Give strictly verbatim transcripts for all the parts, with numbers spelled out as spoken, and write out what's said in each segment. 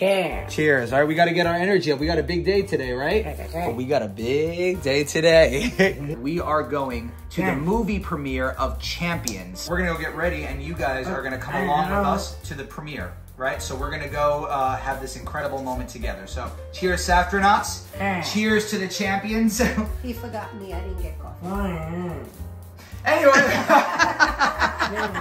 Yeah. Cheers. All right, we got to get our energy up. We got a big day today, right? Hey, hey, hey. We got a big day today. We are going to yeah. the movie premiere of Champions. We're going to go get ready, and you guys are going to come along with us to the premiere, right? So we're going to go uh, have this incredible moment together. So cheers, Saftronauts. Yeah. Cheers to the Champions. He forgot me. I didn't get coffee. Oh, yeah. Anyway.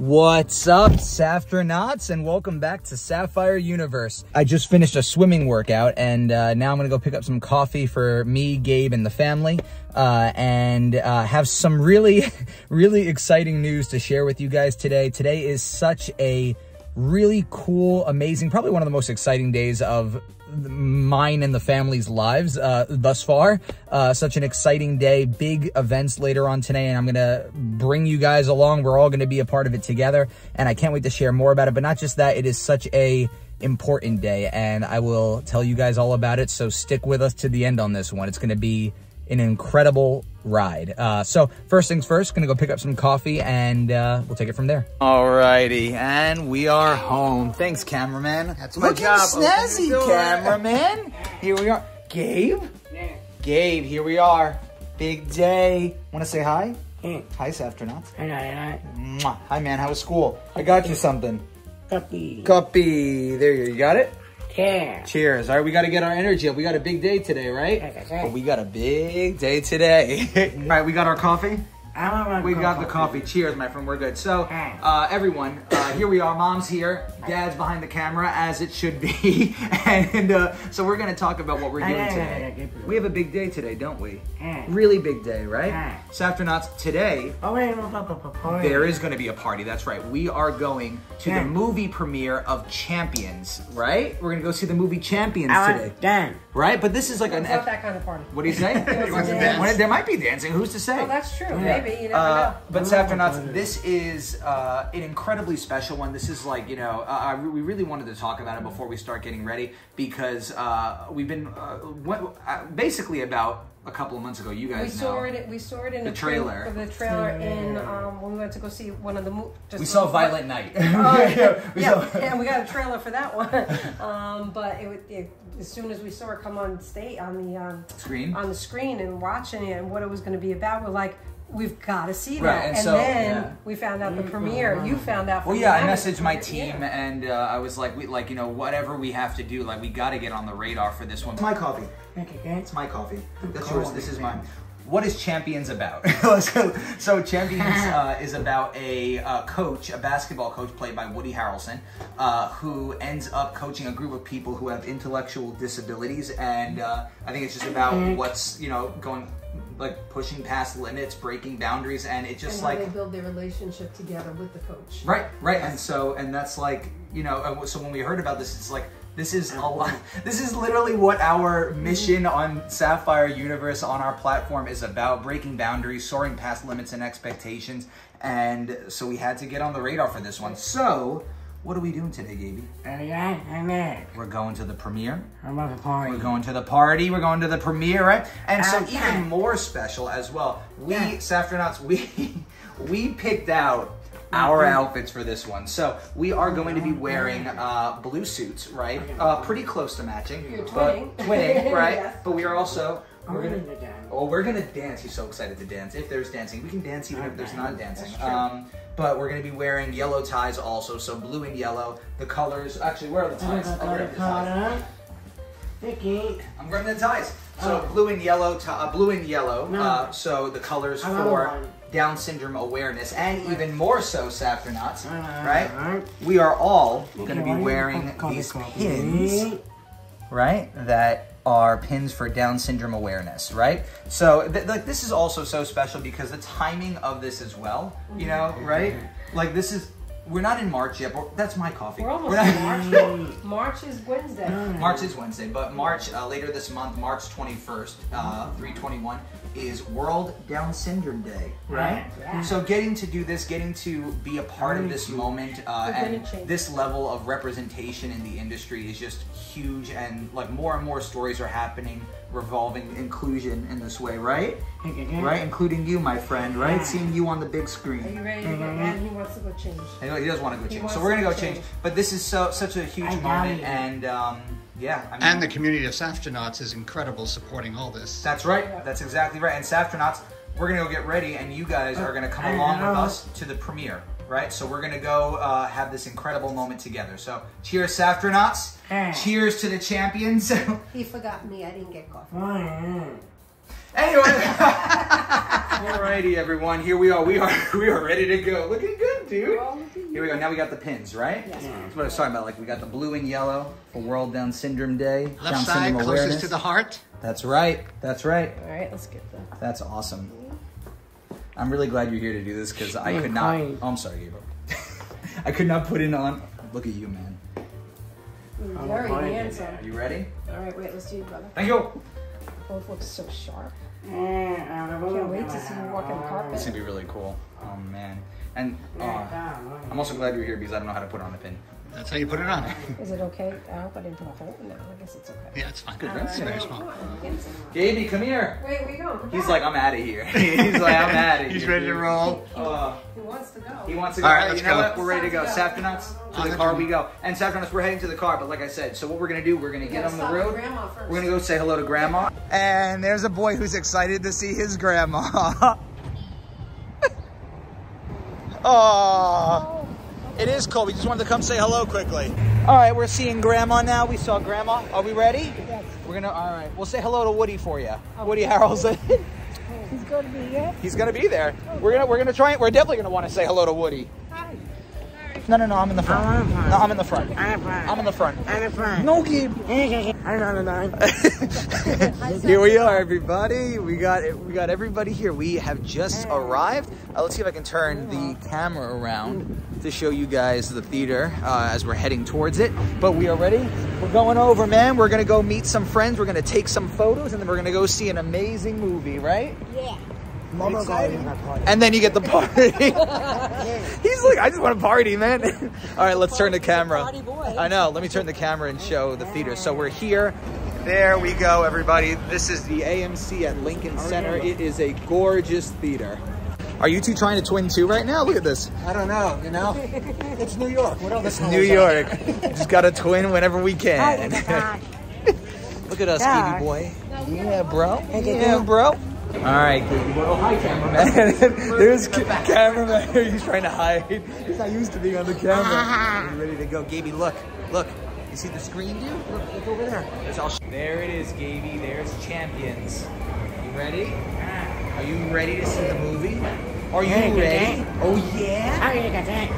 What's up, Saftronauts, and welcome back to Sapphire Universe. I just finished a swimming workout, and uh, now I'm gonna go pick up some coffee for me, Gabe, and the family, uh, and uh, have some really, really exciting news to share with you guys today. Today is such a really cool, amazing, probably one of the most exciting days of mine and the family's lives uh, thus far. Uh, such an exciting day, big events later on today, and I'm gonna bring you guys along. We're all gonna be a part of it together, and I can't wait to share more about it. But not just that, it is such a important day, and I will tell you guys all about it, so stick with us to the end on this one. It's gonna be an incredible ride. Uh, so first things first, gonna go pick up some coffee, and uh, we'll take it from there. Alrighty, and we are home. Thanks, cameraman. That's my Looking job. snazzy, oh, cameraman. Here we are. Gabe? Yeah. Gabe, here we are. Big day. Wanna say hi? Yeah. Hi, Saftronauts. Hi, hi, hi. Hi, man, how was school? I got you something. Cuppy. Cuppy. There you go, you got it? Yeah. Cheers. All right, we got to get our energy up. We got a big day today, right? Hey, hey, hey. But we got a big day today. All right, we got our coffee? I don't want We got coffee. the coffee. Cheers, my friend. We're good. So, uh, everyone, uh, here we are. Mom's here. Dad's behind the camera, as it should be. and uh, so we're going to talk about what we're doing today. We have a big day today, don't we? Really big day, right? Saftronauts, today, there is going to be a party. That's right. We are going to the movie premiere of Champions, right? We're going to go see the movie Champions today. Right? But this is like an... It's not that kind of party. What do you say? There might be dancing. Who's to say? Oh, that's true. Maybe. You never uh, know. But Saftronauts, this is uh, an incredibly special one. This is like, you know, uh, I, we really wanted to talk about it before we start getting ready, because uh, we've been uh, went, uh, basically about a couple of months ago. You guys we know. Saw it, we saw it in the trailer. Tra the trailer in um, when we went to go see one of the movies. We saw Violent Night. Oh, yeah, yeah, we yeah. Saw and we got a trailer for that one. Um, but it, it, as soon as we saw it come on state on the um, screen, on the screen, and watching it and what it was going to be about, we're like, we've got to see that. Right, and and so, then yeah. we found out the premiere. You found out. Well, yeah, I messaged my team, yeah. and uh, I was like, we, like, you know, whatever we have to do, like, we got to get on the radar for this one. It's my coffee. Okay, it's my coffee. That's yours. This is mine. What is Champions about? so, so Champions uh, is about a uh, coach, a basketball coach played by Woody Harrelson, uh, who ends up coaching a group of people who have intellectual disabilities, and uh, I think it's just about what's, you know, going, like, pushing past limits, breaking boundaries, and it just, and like, they build their relationship together with the coach. Right, right, and so, and that's like, you know, so when we heard about this, it's like, this is a lot. This is literally what our mission on Sapphire Universe, on our platform, is about: breaking boundaries, soaring past limits and expectations. And so we had to get on the radar for this one. So, what are we doing today, Gaby? We're going to the premiere. We're going to the party. We're going to the premiere, right? And so, even more special as well, we Saftronauts, we we picked out our outfits for this one. So we are going to be wearing uh, blue suits, right? Uh, pretty close to matching. You're twinning. But twinning, right? Yes. But we are also, we're gonna, gonna dance. Oh, we're gonna dance. He's so excited to dance. If there's dancing, we can dance even okay. if there's not dancing. Um, but we're gonna be wearing yellow ties also. So blue and yellow, the colors. Actually, where are the ties? I'll grab the ties. I'm grabbing the ties. So oh. blue and yellow, uh, blue and yellow. No. Uh, so the colors for Down syndrome awareness, and even more so, Saftronauts, right? We are all going to be wearing these pins, right? That are pins for Down syndrome awareness, right? So th like this is also so special because the timing of this as well, you know, right? Like this is, we're not in March yet, but that's my coffee. We're almost in March. March is Wednesday. March is Wednesday, but March, uh, later this month, March twenty-first, uh, three twenty-one, is World Down Syndrome Day, right? Yeah. So getting to do this, getting to be a part of this moment, uh, and this level of representation in the industry is just huge, and like more and more stories are happening revolving inclusion in this way, right? Right, including you, my friend, right? Yeah. Seeing you on the big screen. Are you ready to go? And he wants to go change. He does want to go change, so we're gonna go change. change. But this is so such a huge I moment, and um, yeah. I mean, and the community of Saftronauts is incredible, supporting all this. That's right. That's exactly right. And Saftronauts, we're gonna go get ready, and you guys are gonna come along with us to the premiere, right? So we're gonna go uh, have this incredible moment together. So cheers, Saftronauts. Hey. Cheers to the champions. He forgot me. I didn't get coffee. Mm-hmm. Anyway, alrighty everyone, here we are. We are we are ready to go. Looking good, dude. Here we go. Now we got the pins, right? Yes. Yeah. That's what I was talking about. Like we got the blue and yellow for World Down Syndrome Day. Left Down side, syndrome closest awareness. To the heart. That's right. That's right. All right, let's get that. That's awesome. I'm really glad you're here to do this because I could not. Oh, I'm sorry, Gabriel. I could not put it on. Look at you, man. You're very handsome. Are you ready? All right, wait. Let's do it, brother. Thank you. Both look so sharp. Can't wait to see you walk on the carpet. It's gonna be really cool. Oh man! And uh, I'm also glad you're here because I don't know how to put on a pin. That's how you put it on. Is it okay? I hope I didn't put a hole in it. I guess it's okay. Yeah, it's fine. Good, right? It's very small. Davey, come here. Wait, we go. He's like, I'm out of here. He's like, I'm out of here. He's ready to roll. Uh, he wants to go. He wants to go. All right, let's go. You know what? We're ready to go. Saftronauts, to the car we go. And Saftronauts, we're heading to the car. But like I said, so what we're gonna do? We're gonna get on the road. We're gonna go say hello to Grandma. And there's a boy who's excited to see his grandma. Oh. It is cold. We just wanted to come say hello quickly. All right, we're seeing Grandma now. We saw Grandma. Are we ready? Yes. We're gonna. All right. We'll say hello to Woody for you. Oh, Woody Harrelson. He's gonna be here. He's gonna be there. Oh, we're gonna. We're gonna try. We're definitely gonna want to say hello to Woody. Hi. Sorry. No, no, no. I'm in the front. Oh, I'm fine. No, I'm in the front. I'm fine. I'm in the front. I'm in the front. No, Gabe. I'm on the nine. Here we are, everybody. We got. We got everybody here. We have just arrived. Uh, let's see if I can turn the camera around to show you guys the theater uh, as we're heading towards it. But we are ready. We're going over, man. We're gonna go meet some friends. We're gonna take some photos, and then we're gonna go see an amazing movie, right? Yeah. Mama got in that party. And then you get the party. He's like, I just want to party, man. All right, let's turn the camera. I know. Let me turn the camera and show the theater. So we're here. There we go, everybody. This is the A M C at Lincoln Center. It is a gorgeous theater. Are you two trying to twin two right now? Look at this. I don't know, you know? It's New York. What else? It's New York. Just got to twin whenever we can. Look at us, yeah. Evie boy. Yeah, bro. Yeah, bro. All right. Oh, hi, cameraman. There's the ca cameraman. He's trying to hide. He's not used to being on the camera. Ready to go. Gaby, look. Look. You see the screen, dude? Look, look over there. There's all there it is, Gaby. There's Champions. You ready? Are you ready to see the movie? Are you yeah, ready? Oh yeah? I already got that.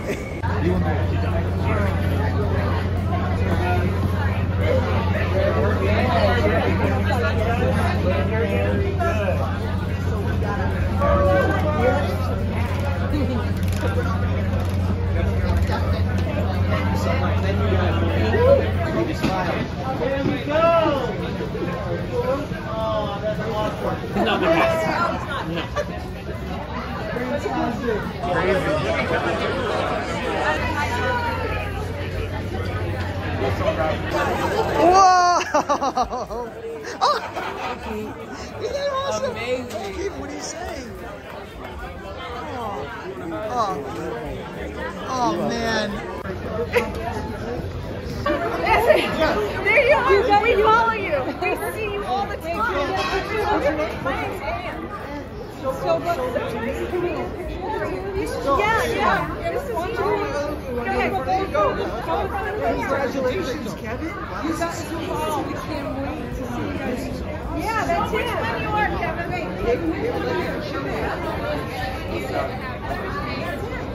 There we go! Oh, that's a lot of fun. No, no, no. Crazy. Whoa! Oh! Isn't that awesome? Amazing. Keith, what are you saying? Oh, oh man. There you are. We follow you. We see you all the time. My name's Anne. So, so, what, so so yeah, yeah. This is you. Go ahead. Go. Congratulations, Kevin. You got so far. We can't wait to see you guys. Yeah, that's it. You are, Kevin. Wait.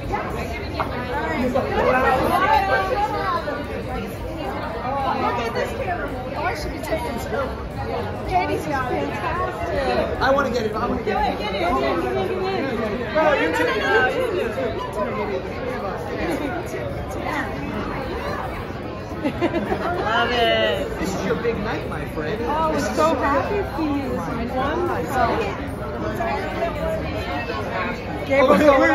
Yes. All right. Look at this camera. Oh, I should be taking this. Katie's got it. Fantastic. I want to get it. I want to get it. Get it. Get it. Get it. No, you too. I love it. This is your big night, my friend. Oh, we're so happy for you. Wonderful. Gabriel's going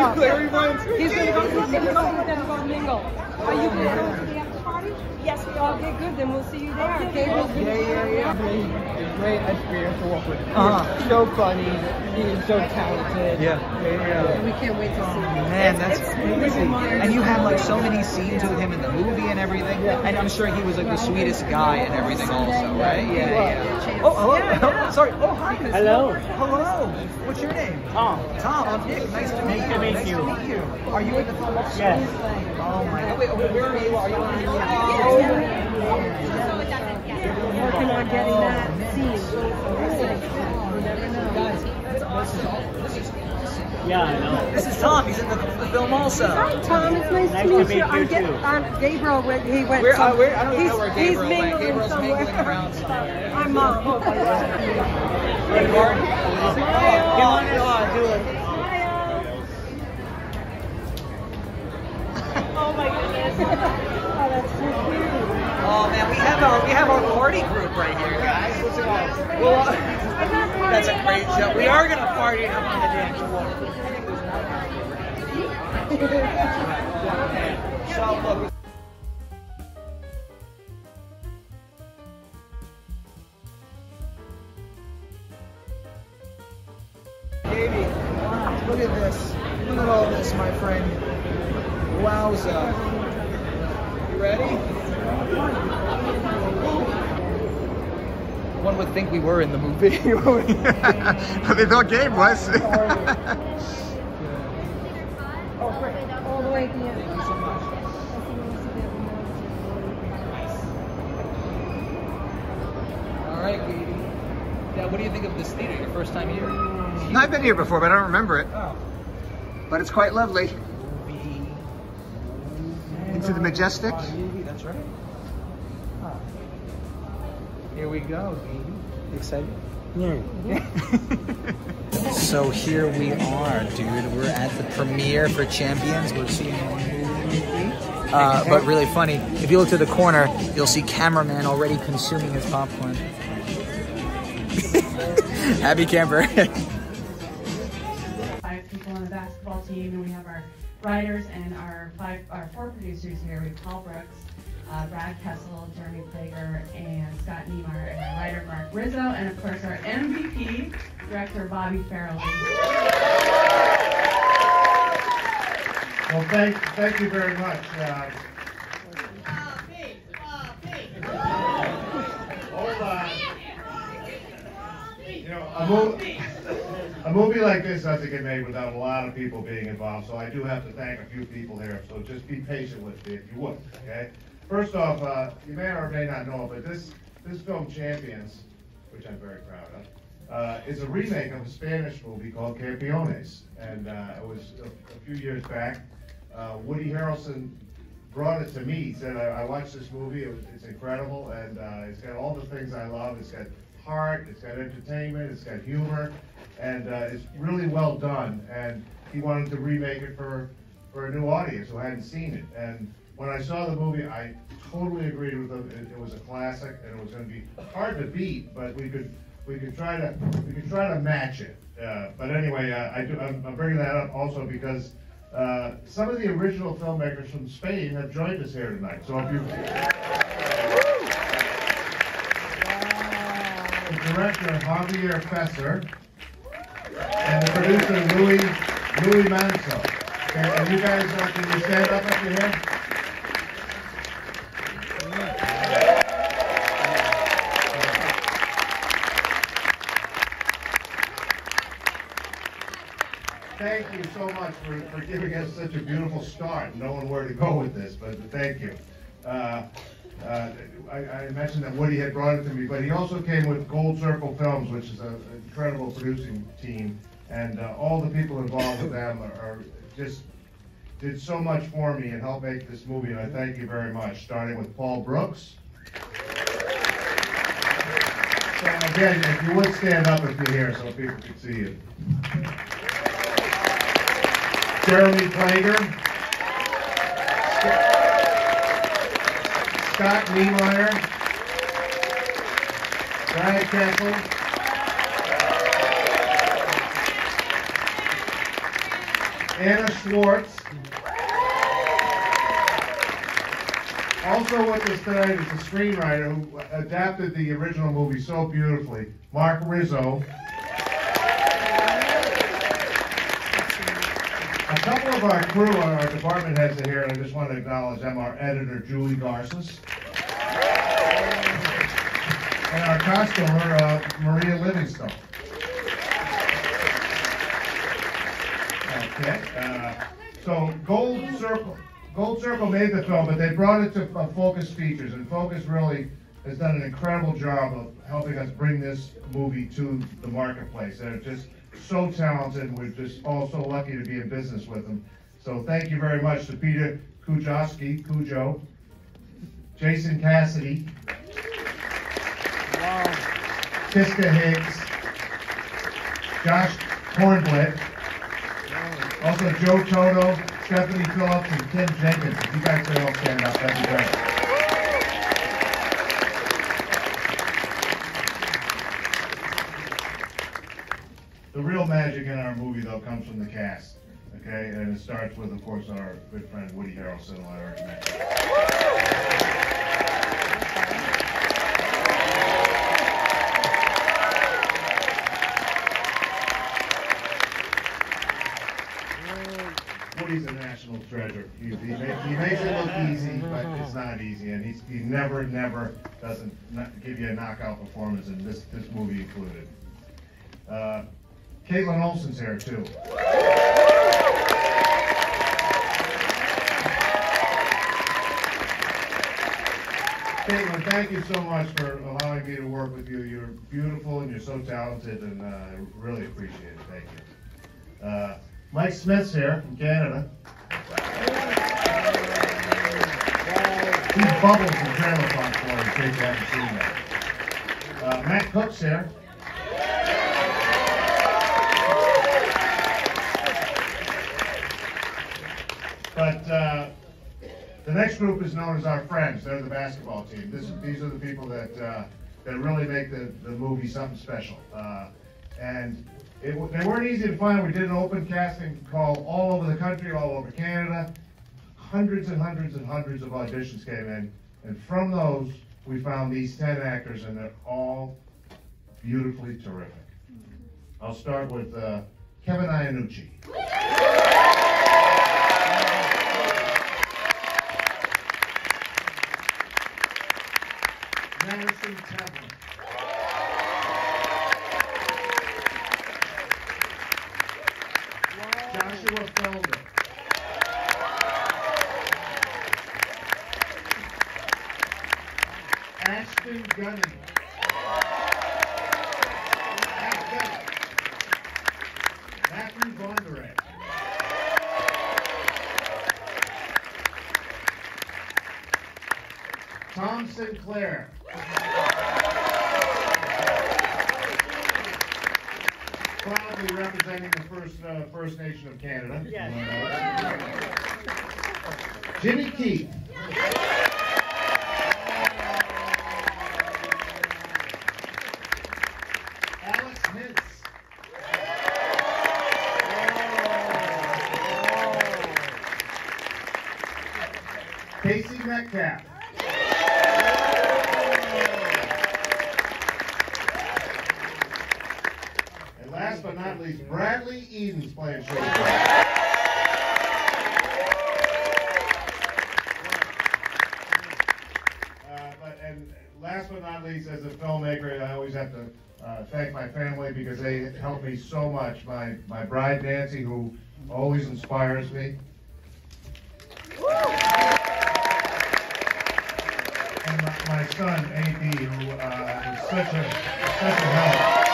up. He's going to go to the party and go mingle. Are you going to the party? Yes, we are. Okay, good. Then we'll see you there. Gabriel's going to yeah, yeah, yeah. Great experience to work with. Uh-huh. He's so funny. He's so talented. Yeah. yeah. We can't wait to see him. Man, that's it's crazy. And you had like so many scenes with him in the movie and everything. Yeah. And I'm sure he was like the sweetest guy and everything also, right? Yeah, yeah. yeah. Oh, hello. Yeah, yeah. Oh, sorry. Oh, hi. Miss hello. Hello. What's your name? Tom. Tom, I'm Nick. Nice to meet you. Nice to meet you. Are you at the film? Yes. Oh, my God. Wait, oh, where are you? Are you on the film? Oh, yeah. Working on getting that scene. Yeah, I know. This is Tom. He's in the, the film also. Hi, Tom. It's nice, nice to meet you. I'm getting. I'm Gabriel. Went, he went. Where, uh, where, I don't he's, know where Gabriel he's mingling Gabriel's somewhere. Mingling around somewhere. I'm mom. Come on, come on, do it. Oh my goodness. Oh, that's so cute. Oh man, we have our we have our party group right here, guys. Well, uh, that's a great show. We are gonna party up on the dance floor. So look. Baby, look at this. Look at all this, my friend. Wowza. You ready? One would think we were in the movie. They thought Gabe was. Oh, great. All the way at the end. Thank you so much. All right, Gabe. Yeah, what do you think of this theater? Your first time here? No, I've been here before, but I don't remember it. Oh. But it's quite lovely. Into the Majestic. That's right. Huh. Here we go, baby. Excited? Yeah. So here we are, dude. We're at the premiere for Champions. We're seeing uh, but really funny. If you look to the corner, you'll see cameraman already consuming his popcorn. Happy camper. Five people on the basketball team, and we have our writers and our five, our four producers here. We have Paul Brooks, uh, Ryan Kessel, Jeremy Prager, and Scott Niemeyer, and our writer Mark Rizzo, and of course our M V P, director Bobby Farrell. Well, thank, thank you very much. Uh, Bobby, Bobby. Hold on. You know, I'm only. A movie like this doesn't get made without a lot of people being involved, so I do have to thank a few people here, so just be patient with me if you would, okay? First off, uh, you may or may not know, but this, this film, Champions, which I'm very proud of, uh, is a remake of a Spanish movie called Campeones, and uh, it was a, a few years back. Uh, Woody Harrelson brought it to me. He said, I, I watched this movie, it was, it's incredible, and uh, it's got all the things I love. It's got heart, it's got entertainment, it's got humor, and uh, it's really well done, and he wanted to remake it for, for a new audience who hadn't seen it. And when I saw the movie, I totally agreed with him. It, it was a classic, and it was going to be hard to beat, but we could we could try to we could try to match it. Uh, but anyway, uh, I do, I'm, I'm bringing that up also because uh, some of the original filmmakers from Spain have joined us here tonight. So if you. Director Javier Fesser and the producer Louis Louis Manso. Okay, and you guys, uh, can you stand up up here? Thank you so much for, for giving us such a beautiful start, knowing where to go with this, but thank you. Uh, Uh, I, I mentioned that Woody had brought it to me, but he also came with Gold Circle Films, which is a, an incredible producing team, and uh, all the people involved with them are, are just did so much for me and helped make this movie, and I thank you very much, starting with Paul Brooks, So again, if you would stand up if you're here so people can see you. Jeremy Prager. Scott Niemeyer, Ryan Kessel, Anna Schwartz. Also with us tonight is a screenwriter who adapted the original movie so beautifully, Mark Rizzo. A couple of our crew, our department heads are here, and I just want to acknowledge them. Our editor, Julie Garces, and our costumer, uh, Maria Livingstone. Okay. Uh, so Gold Circle, Gold Circle made the film, but they brought it to uh, Focus Features, and Focus really has done an incredible job of helping us bring this movie to the marketplace. They're just so talented. We're just all so lucky to be in business with them. So thank you very much to Peter Kujowski, Cujo, Jason Cassidy, wow. Tisa Higgs, Josh Kornblit, wow. Also Joe Toto, Stephanie Phillips, and Tim Jenkins. If you guys could all stand up, that'd be great. The real magic in our movie, though, comes from the cast, okay? And it starts with, of course, our good friend Woody Harrelson, who I already mentioned. Woody's a national treasure. He, he, makes, he makes it look easy, but it's not easy, and he's, he never, never doesn't not give you a knockout performance, and this, this movie included. Uh, Caitlin Olsen's here too. Caitlin, thank you so much for allowing me to work with you. You're beautiful and you're so talented, and uh, I really appreciate it. Thank you. Uh, Mike Smith's here from Canada. He bubbles in trailer park for you, in case you haven't seen that. Uh, Matt Cook's here. But uh, the next group is known as our friends. They're the basketball team. This, these are the people that uh, that really make the, the movie something special. Uh, and it, they weren't easy to find. We did an open casting call all over the country, all over Canada. Hundreds and hundreds and hundreds of auditions came in. And from those, we found these ten actors, and they're all beautifully terrific. I'll start with uh, Kevin Iannucci. Madison Temple. Wow. Joshua Felder. Ashton Gunning. Matthew Bondurant. Tom Sinclair. Proudly representing the First uh, First Nation of Canada. Yes. Uh, Jimmy Keith. Yes. Alex Nitz. Yes. Casey Metcalf. Bradley Eden's playing shortstop. Uh, but and last but not least, as a filmmaker, I always have to uh, thank my family because they helped me so much. My my bride Nancy, who always inspires me, and my, my son A B, who uh, is such a such a help.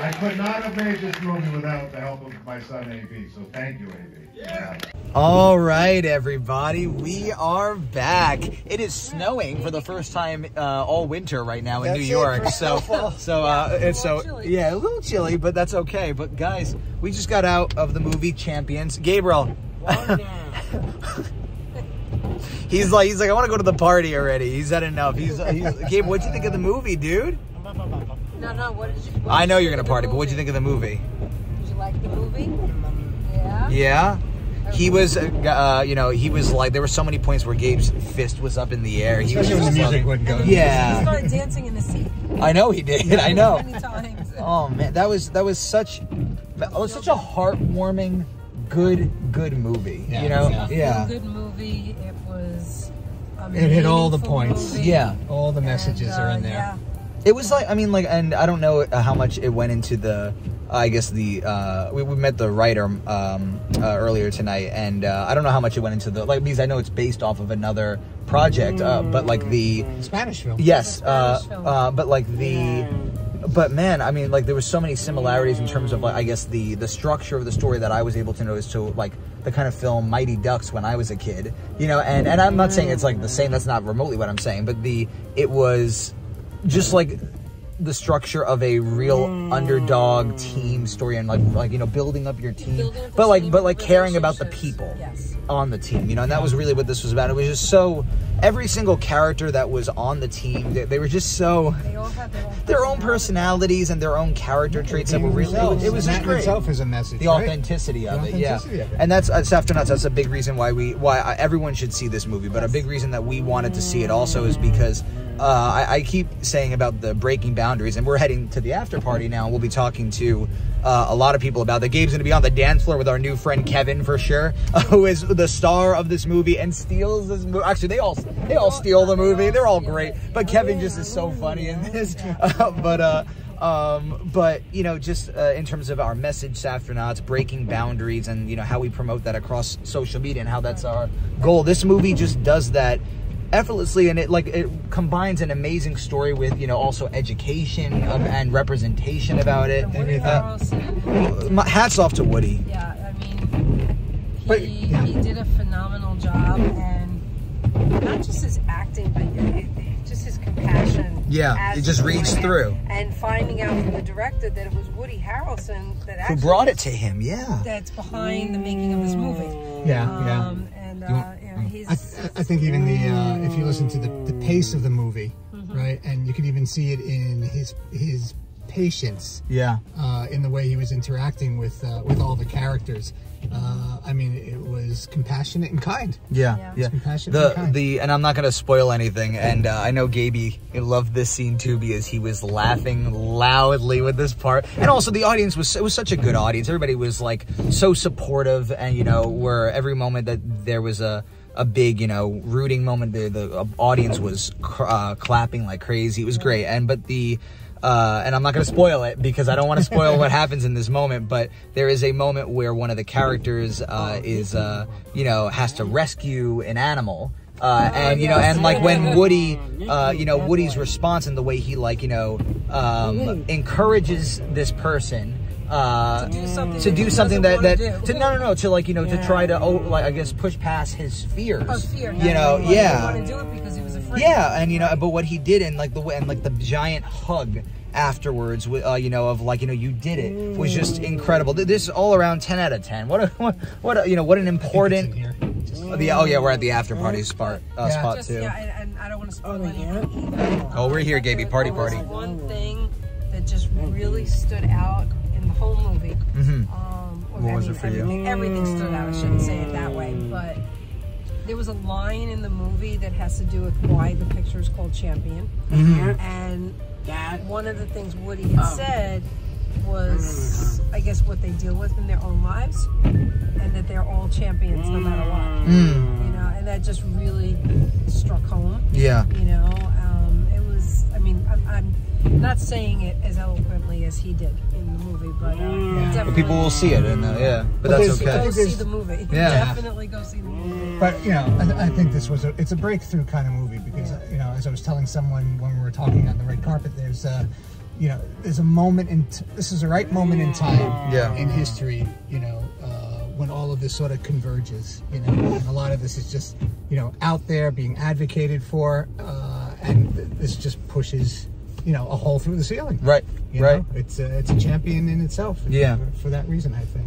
I could not have made this movie without the help of my son, A B, so thank you, A B. Yeah. All right, everybody, we are back. It is snowing for the first time uh, all winter right now in that's New York. So, so, uh, yeah, it's so chilly. Yeah, a little chilly, but that's okay. But guys, we just got out of the movie Champions. Gabriel. He's like, he's like, I want to go to the party already. He's had enough. He's, he's Gabe, what'd you think of the movie, dude? No, no, what did you... What I know you you're going to party, but what'd you think of the movie? Did you like the movie? Yeah. Yeah? He was, uh, you know, he was like, there were so many points where Gabe's fist was up in the air. He Especially was when the music wouldn't go. Yeah. He started dancing in the seat. I know he did. I know. Many times. Oh, man. That was, that was such, that was such a heartwarming, good, good movie. Yeah, you know? Exactly. Yeah. It was a good movie. It was a It hit all the points. Movie. Yeah. All the messages and, uh, are in there. Yeah. It was like, I mean, like, and I don't know how much it went into the, I guess the, uh, we, we met the writer um, uh, earlier tonight, and uh, I don't know how much it went into the, like, because I know it's based off of another project, uh, but like the... Spanish film. Yes, uh, uh, but like the... Yeah. But man, I mean, like, there were so many similarities in terms of, like, I guess the the structure of the story that I was able to notice to, like, the kind of film Mighty Ducks when I was a kid, you know, and, and I'm not saying it's like the same, that's not remotely what I'm saying, but the, it was... just like the structure of a real mm. underdog team story, and like like you know building up your team, but like team but like caring about the people yes. on the team, you know, and that was really what this was about. It was just so every single character that was on the team, they, they were just so they all had their, own their own personalities and their own character yeah, traits that were really it was, it was just great. Itself is a message, the right? authenticity of the it, authenticity yeah. Of it. And that's uh, Saftronauts. That's a big reason why we why everyone should see this movie, but yes. a big reason that we wanted to see it also is because. Uh, I, I keep saying about the breaking boundaries, and we're heading to the after party now, and we'll be talking to uh, a lot of people about that. Gabe's going to be on the dance floor with our new friend Kevin for sure, uh, who is the star of this movie and steals this movie. Actually, they all they all steal the movie. They're all great, but Kevin just is so funny in this. Uh, but uh, um, but you know, just uh, in terms of our message, Saftronauts, breaking boundaries, and you know how we promote that across social media and how that's our goal. This movie just does that. Effortlessly, and it like it combines an amazing story with you know also education um, and representation about it. Woody uh, Harrelson. Hats off to Woody. Yeah, I mean, he, but, yeah. he did a phenomenal job, and not just his acting, but it, it, just his compassion. Yeah, it just reads through. And finding out from the director that it was Woody Harrelson that actually who brought it to him. Yeah, that's behind the making of this movie. Yeah, um, yeah. And, uh, I, I think even the uh, if you listen to the, the pace of the movie, mm-hmm. right, and you can even see it in his his patience, yeah, uh, in the way he was interacting with uh, with all the characters. Uh, I mean, it was compassionate and kind. Yeah, yeah. yeah. Compassionate the and kind. the and I'm not gonna spoil anything. And uh, I know Gaby loved this scene too because he was laughing loudly with this part. And also the audience was it was such a good audience. Everybody was like so supportive, and you know, where every moment that there was a a big, you know, rooting moment. The, the audience was cr uh, clapping like crazy. It was great. And but the, uh, and I'm not going to spoil it because I don't want to spoil what happens in this moment. But there is a moment where one of the characters uh, is, uh, you know, has to rescue an animal. Uh, and, you know, and like when Woody, uh, you know, Woody's response and the way he like, you know, um, encourages this person Uh, to do something, to do something that, that to, to no no no to like you know yeah. to try to oh, like I guess push past his fears oh, fear. you know he yeah wanted to do it because he was afraid. yeah and you know but what he did and like the and like the giant hug afterwards uh, you know of like you know you did it was just incredible. This is all around ten out of ten. What a what, what a, you know what an important oh, the, oh yeah we're at the after party spot uh, yeah. spot just, too yeah, and, and I don't want to spoil it either. Oh we're here Gaby party party. One thing that just really stood out in the whole movie. Mm-hmm. um, what any, was it for everything, you? Everything stood out. I shouldn't say it that way, but there was a line in the movie that has to do with why the picture is called Champion. Mm-hmm. And that one of the things Woody had oh. said was, I guess, what they deal with in their own lives, and that they're all champions no matter what. Mm. You know, and that just really struck home. Yeah. You know, um, it was. I mean, I'm. I'm not saying it as eloquently as he did in the movie, but, uh, yeah. but people will see it, and uh, yeah, but, but that's okay. Go see the movie. Yeah. Definitely go see the movie. But you know, I, I think this was a, it's a breakthrough kind of movie because yeah. you know, as I was telling someone when we were talking on the red carpet, there's uh, you know, there's a moment in t this is the right moment in time yeah. in history, you know, uh, when all of this sort of converges, you know, and a lot of this is just, you know, out there being advocated for, uh, and th this just pushes, you know, a hole through the ceiling. Right, you right. know? It's a, it's a champion in itself. Yeah. For, for that reason, I think.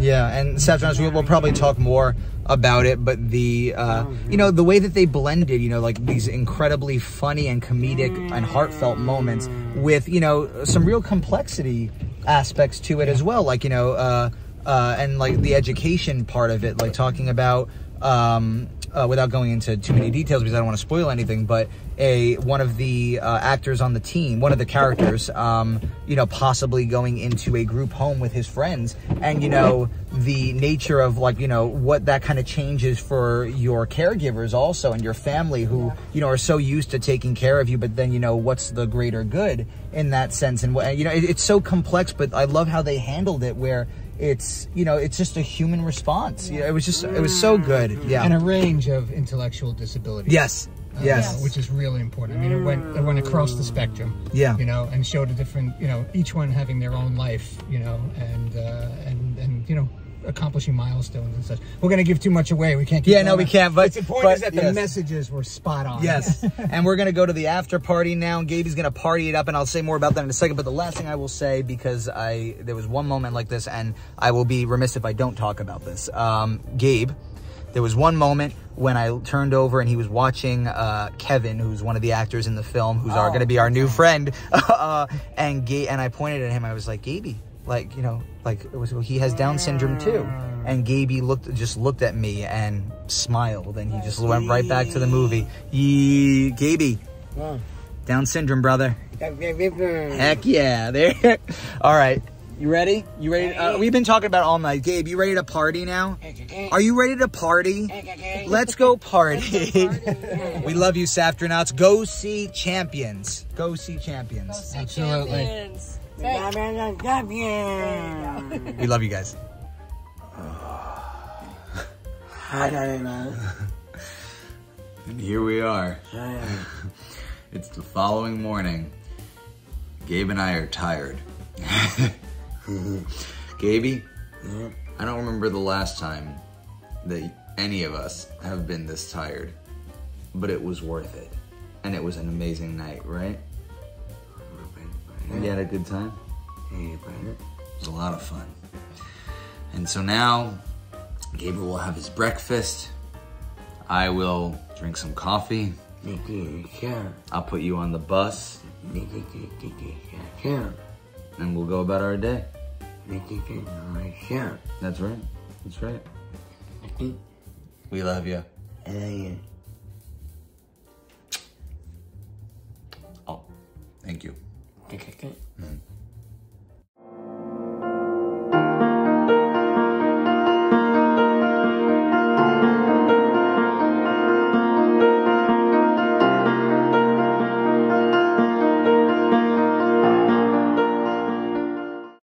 Yeah, and Saftronauts, we'll, we'll probably talk more about it, but the, uh, you know, the way that they blended, you know, like these incredibly funny and comedic and heartfelt moments with, you know, some real complexity aspects to it yeah. as well. Like, you know, uh, uh, and like the education part of it, like talking about, um, Uh, without going into too many details because I don't want to spoil anything, but a one of the uh, actors on the team, one of the characters, um, you know, possibly going into a group home with his friends, and you know the nature of like you know what that kind of changes for your caregivers also and your family who you know are so used to taking care of you, but then you know what's the greater good in that sense, and you know it, it's so complex, but I love how they handled it where. It's, you know, it's just a human response. Yeah. It was just, it was so good. Yeah. And a range of intellectual disabilities. Yes. Uh, yes. Which is really important. I mean, it went, it went across the spectrum. Yeah. You know, and showed a different, you know, each one having their own life, you know, and, uh, and, and, you know, accomplishing milestones and such. We're going to give too much away. We can't. Keep yeah, no, we can't. But the point but, is that yes. the messages were spot on. Yes. And we're going to go to the after party now. And Gaby's going to party it up. And I'll say more about that in a second. But the last thing I will say, because I there was one moment like this, and I will be remiss if I don't talk about this. Um, Gabe, there was one moment when I turned over and he was watching uh, Kevin, who's one of the actors in the film, who's oh, going to be our new nice. friend. uh, and Gabe, and I pointed at him. I was like, Gaby. Like, you know, like it was, he has Down syndrome too. And Gaby looked, just looked at me and smiled. And he just went right back to the movie. Yee, Gaby, huh. Down syndrome, brother. Heck yeah. There. All right. You ready? You ready? Uh, we've been talking about all night. Gabe, you ready to party now? Are you ready to party? Let's go party. We love you, Saftronauts. Go see Champions. Go see Champions. Go see Absolutely. Champions. We love you guys. I don't know. And here we are. It's the following morning. Gabe and I are tired. Gaby, I don't remember the last time that any of us have been this tired, but it was worth it. And it was an amazing night, right? We had a good time. It was a lot of fun. And so now, Gabriel will have his breakfast. I will drink some coffee. I'll put you on the bus. And we'll go about our day. That's right. That's right. We love you. I love you. Oh, thank you. Okay, okay. Mm.